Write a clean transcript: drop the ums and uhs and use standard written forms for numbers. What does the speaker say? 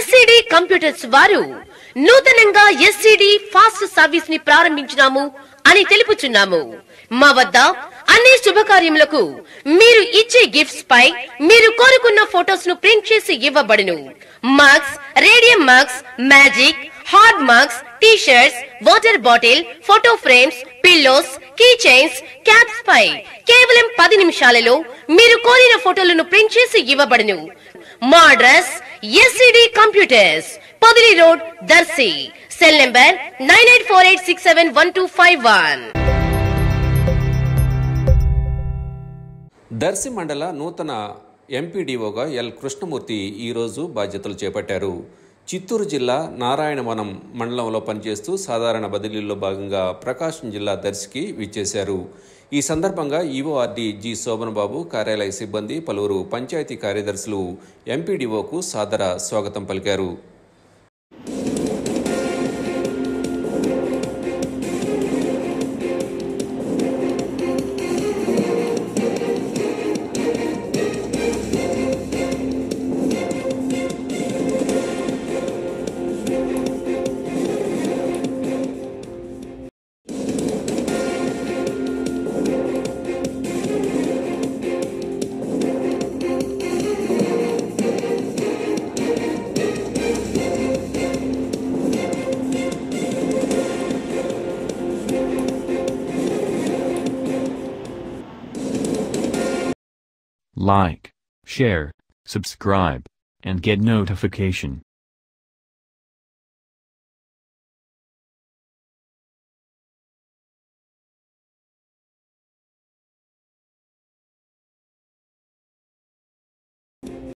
SCD computers వారు నూతనంగా SCD fast service ని ప్రారంభించునాము అని తెలుపుచున్నాము. మా వద్ద అన్ని శుభకార్యములకు మీరు ఇచ్చే గిఫ్ట్స్ పై మీరు కోరుకున్న ఫోటోస్ ను ప్రింట్ చేసి ఇవ్వబడును. Marks, radium marks, magic, hard mugs, t-shirts, water bottle, photo frames, pillows, key chains, caps పై కేవలం 10 నిమిషాలలో మీరు కోరిన ఫోటోలను ప్రింట్ చేసి ఇవ్వబడును. మా address SCD computers, Podili road, Darsi. Cell number 9848671251. Darsi మండల నూతన ఎంపీడీఓగా ఎల్ కృష్ణమూర్తి ఈరోజు బాధ్యతలు చేపట్టారు. చిత్తూరు జిల్లా నారాయణవనం మండలంలో పనిచేస్తూ సాధారణ బదిలీల్లో భాగంగా ప్రకాశం జిల్లా దర్శికి విచ్చేశారు. ఈ సందర్భంగా ఈఓఆర్డీ జి శోభనబాబు, కార్యాలయ సిబ్బంది, పలువురు పంచాయతీ కార్యదర్శులు ఎంపీడీఓకు సాదర స్వాగతం పలికారు. Like, share, subscribe, and get notification.